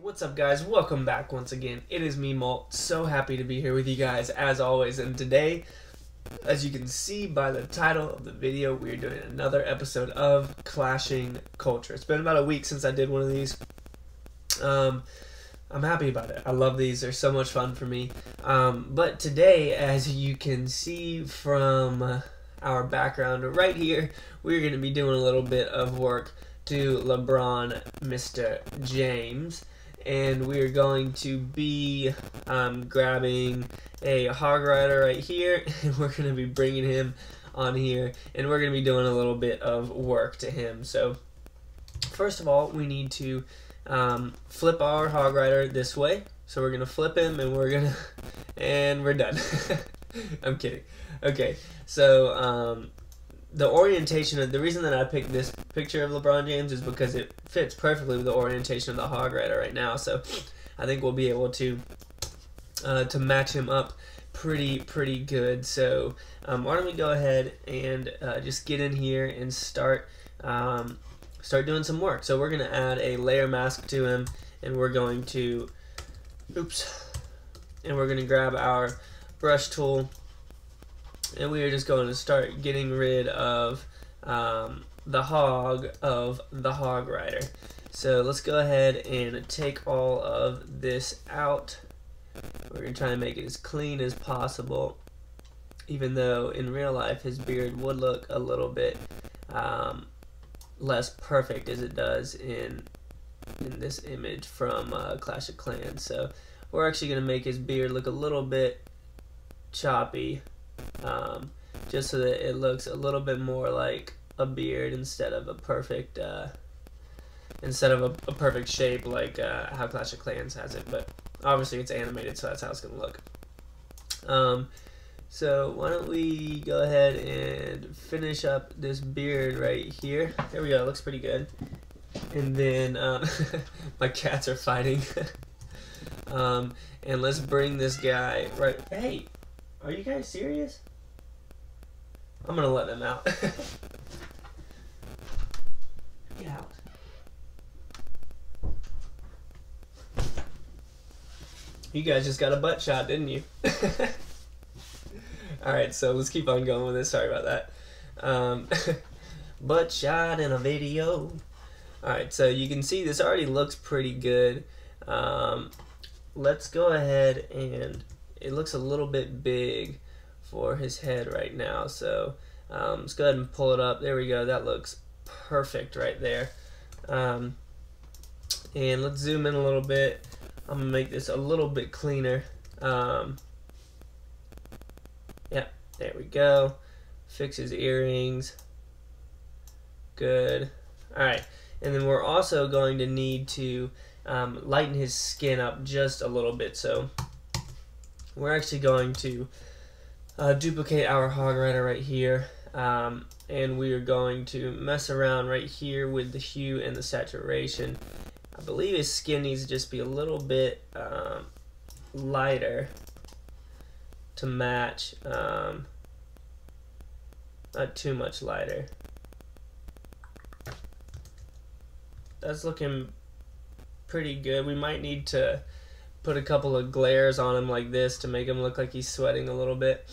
What's up, guys? Welcome back once again. It is me, Molt. So happy to be here with you guys as always. And today, as you can see by the title of the video, we're doing another episode of Clashing Culture. It's been about a week since I did one of these. I'm happy about it. I love these. They're so much fun for me. But today, as you can see from our background right here, we're going to be doing a little bit of work to LeBron, Mr. James. And we are going to be grabbing a Hog Rider right here, and we're going to be bringing him on here, and we're going to be doing a little bit of work to him. So first of all, we need to flip our Hog Rider this way. So we're going to flip him, and we're done. I'm kidding. Okay, so the orientation of the reason that I picked this picture of LeBron James is because it fits perfectly with the orientation of the Hog Rider right now, so I think we'll be able to match him up pretty good. So why don't we go ahead and just get in here and start doing some work. So we're gonna add a layer mask to him, and we're going to grab our brush tool. And we are just going to start getting rid of the Hog Rider. So let's go ahead and take all of this out. We're going to try and make it as clean as possible, even though in real life his beard would look a little bit less perfect as it does in this image from Clash of Clans. So we're actually going to make his beard look a little bit choppy. Just so that it looks a little bit more like a beard instead of a perfect perfect shape like how Clash of Clans has it. But obviously it's animated, so that's how it's gonna look. So why don't we go ahead and finish up this beard right here. There we go. It looks pretty good. And then my cats are fighting. And let's bring this guy right. Hey, are you guys serious? I'm gonna let them out. Get out. You guys just got a butt shot, didn't you? Alright, so let's keep on going with this. Sorry about that. Butt shot in a video. Alright, so you can see this already looks pretty good. Let's go ahead and it looks a little bit big for his head right now, so let's go ahead and pull it up. There we go. That looks perfect right there. And let's zoom in a little bit. I'm gonna make this a little bit cleaner. Yeah, there we go. Fix his earrings. Good. Alright, and then we're also going to need to lighten his skin up just a little bit, so we're actually going to duplicate our Hog Rider right here, and we are going to mess around right here with the hue and the saturation. I believe his skin needs to just be a little bit lighter to match, not too much lighter. That's looking pretty good. We might need to put a couple of glares on him like this to make him look like he's sweating a little bit.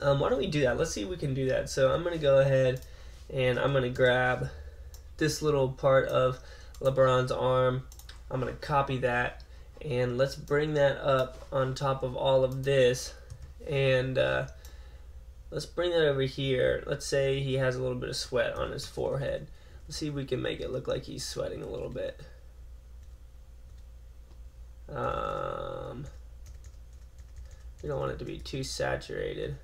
Why don't we do that? Let's see if we can do that. So I'm going to go ahead and I'm going to grab this little part of LeBron's arm. I'm going to copy that, and let's bring that up on top of all of this, and let's bring that over here. Let's say he has a little bit of sweat on his forehead. Let's see if we can make it look like he's sweating a little bit. We don't want it to be too saturated.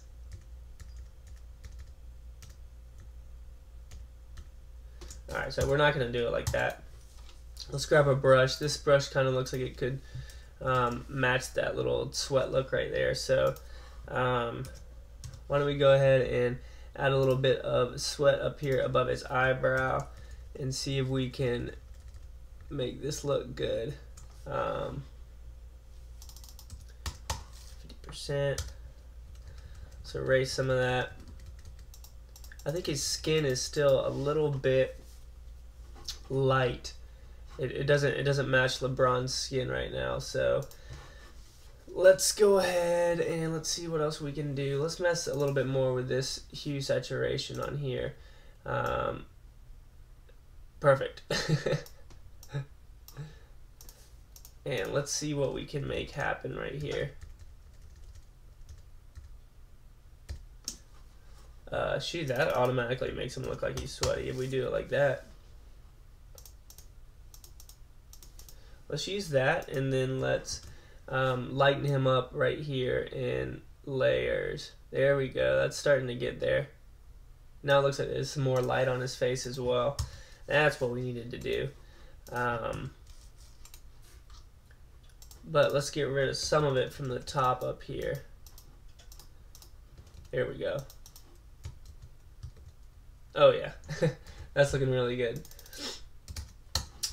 Alright, so we're not going to do it like that. Let's grab a brush. This brush kind of looks like it could match that little sweat look right there. So why don't we go ahead and add a little bit of sweat up here above his eyebrow and see if we can make this look good. 50%. Let's erase some of that. I think his skin is still a little bit light it doesn't match LeBron's skin right now. So let's go ahead and let's see what else we can do. Let's mess a little bit more with this hue saturation on here. Perfect. And let's see what we can make happen right here. Shoot, that automatically makes him look like he's sweaty if we do it like that. Let's use that, and then let's lighten him up right here in layers. There we go. That's starting to get there. Now it looks like there's some more light on his face as well. That's what we needed to do. But let's get rid of some of it from the top up here. There we go. Oh yeah, that's looking really good.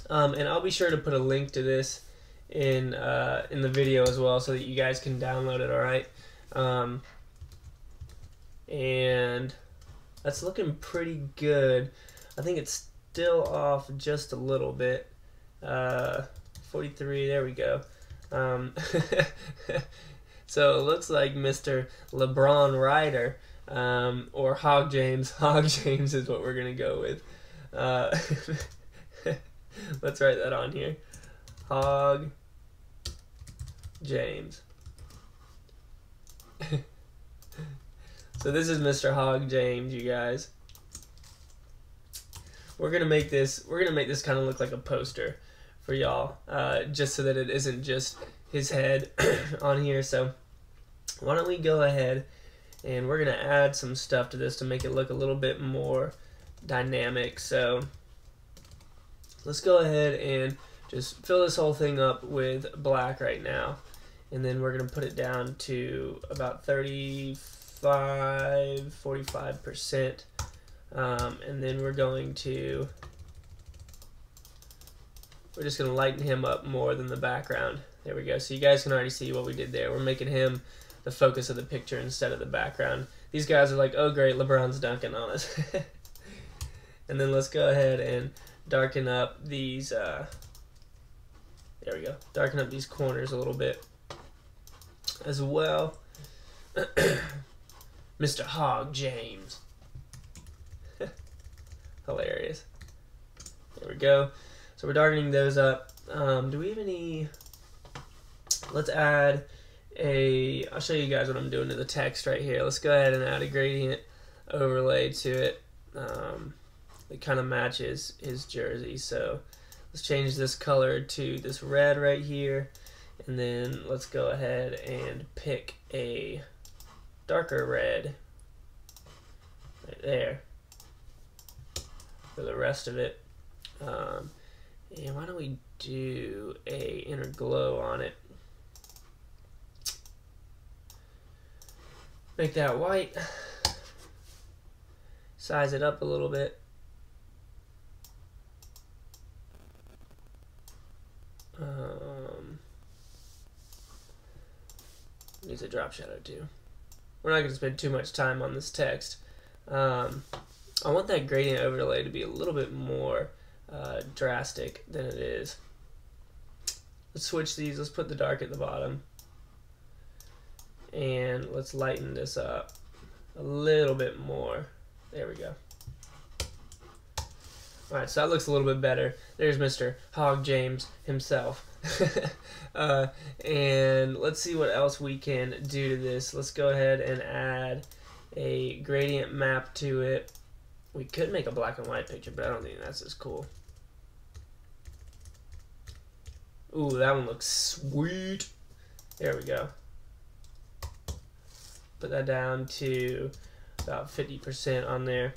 And I'll be sure to put a link to this in the video as well, so that you guys can download it. All right, and that's looking pretty good. I think it's still off just a little bit. 43. There we go. So it looks like Mr. LeBron Rider. Or Hog James. Hog James is what we're gonna go with. Let's write that on here. Hog James. So this is Mr. Hog James, you guys. We're gonna make this kind of look like a poster for y'all, just so that it isn't just his head on here. So why don't we go ahead and we're going to add some stuff to this to make it look a little bit more dynamic. So let's go ahead and just fill this whole thing up with black right now. And then we're going to put it down to about 45%. And then we're just going to lighten him up more than the background. There we go. So you guys can already see what we did there. We're making him the focus of the picture instead of the background. These guys are like, oh great, LeBron's dunking on us. And then let's go ahead and darken up these, there we go, darken up these corners a little bit as well. Mr. Hog James. Hilarious. There we go. So we're darkening those up. Do we have any, let's add I'll show you guys what I'm doing to the text right here. Let's go ahead and add a gradient overlay to it. It kind of matches his jersey. So let's change this color to this red right here, and then let's go ahead and pick a darker red right there for the rest of it. And why don't we do a inner glow on it? Make that white, size it up a little bit. Needs a drop shadow too. We're not going to spend too much time on this text. I want that gradient overlay to be a little bit more drastic than it is. Let's switch these. Let's put the dark at the bottom. And let's lighten this up a little bit more. There we go. Alright, so that looks a little bit better. There's Mr. Hog James himself. And let's see what else we can do to this. Let's go ahead and add a gradient map to it. We could make a black and white picture, but I don't think that's as cool. Ooh, that one looks sweet. There we go. Put that down to about 50% on there.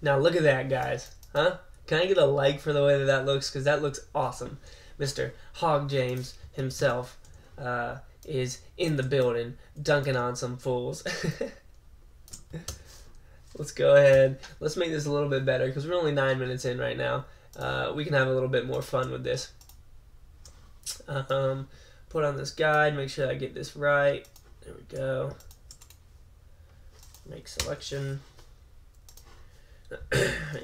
Now look at that, guys. Huh? Can I get a like for the way that looks? Because that looks awesome. Mr. Hog James himself is in the building dunking on some fools. Let's go ahead. Let's make this a little bit better because we're only 9 minutes in right now. We can have a little bit more fun with this. Put on this guide. Make sure I get this right. There we go. Make selection.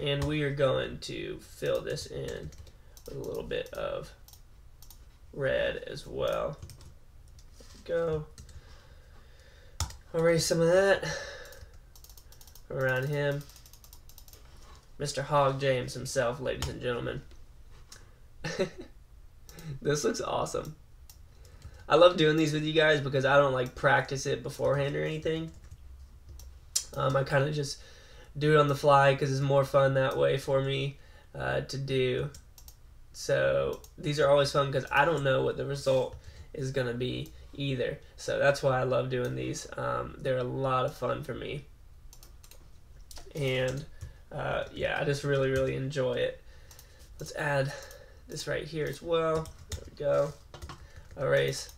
And we are going to fill this in with a little bit of red as well. There we go. Erase some of that around him. Mr. Hog James himself, ladies and gentlemen. This looks awesome. I love doing these with you guys because I don't like practice it beforehand or anything. I kind of just do it on the fly because it's more fun that way for me to do. So these are always fun because I don't know what the result is going to be either. So that's why I love doing these. They're a lot of fun for me. And yeah, I just really, really enjoy it. Let's add this right here as well. There we go. Erase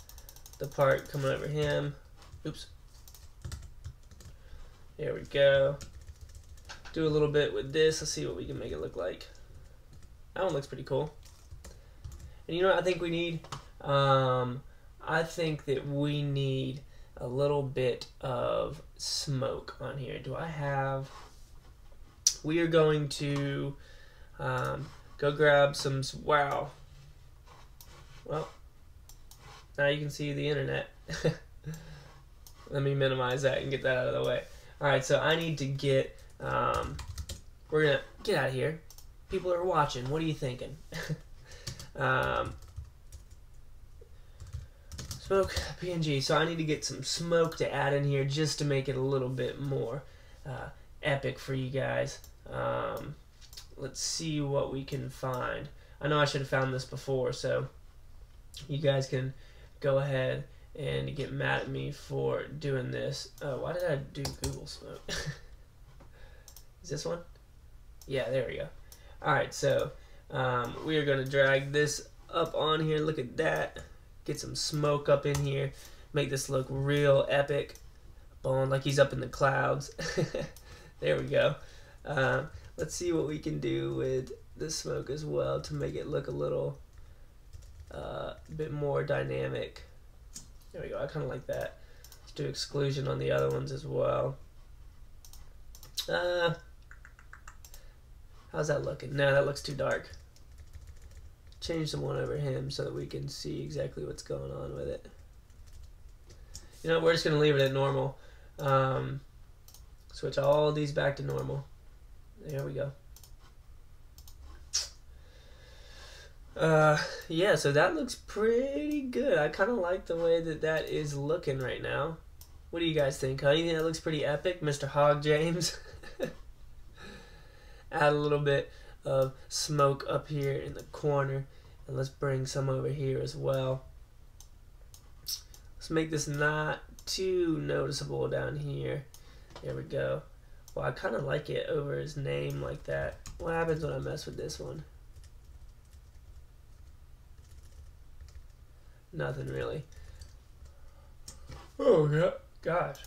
the part coming over him. Oops. There we go. Do a little bit with this. Let's see what we can make it look like. That one looks pretty cool. And you know what I think we need? I think that we need a little bit of smoke on here. Do I have... We are going to go grab some... Wow. Well, now you can see the internet. Let me minimize that and get that out of the way. Alright, so I need to get... we're going to get out of here. People are watching. What are you thinking? Smoke PNG. So I need to get some smoke to add in here just to make it a little bit more epic for you guys. Let's see what we can find. I know I should have found this before, so you guys can go ahead and get mad at me for doing this. Oh, why did I do Google Smoke? Is this one? Yeah, there we go. Alright, so we are going to drag this up on here. Look at that. Get some smoke up in here. Make this look real epic. Boom, like he's up in the clouds. There we go. Let's see what we can do with the smoke as well to make it look a little bit more dynamic. There we go. I kind of like that. Let's do exclusion on the other ones as well. How's that looking? No, that looks too dark. Change the one over him so that we can see exactly what's going on with it. You know, we're just going to leave it at normal. Switch all these back to normal. There we go. Yeah, so that looks pretty good. I kind of like the way that that is looking right now. What do you guys think? Huh? You think that looks pretty epic, Mr. Hog James? Add a little bit of smoke up here in the corner, and let's bring some over here as well. Let's make this not too noticeable down here. There we go. Well, I kind of like it over his name like that. What happens when I mess with this one? Nothing really. Oh yeah, gosh,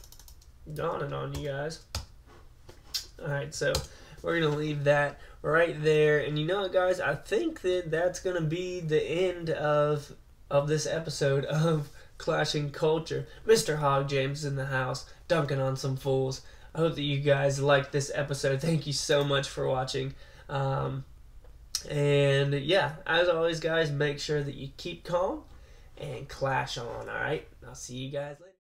dawning on you guys. All right, so we're gonna leave that right there, and you know what, guys? I think that that's gonna be the end of this episode of Clashing Culture. Mr. Hog James is in the house, dunking on some fools. I hope that you guys liked this episode. Thank you so much for watching. And yeah, as always, guys, make sure that you keep calm and clash on. All right, I'll see you guys later.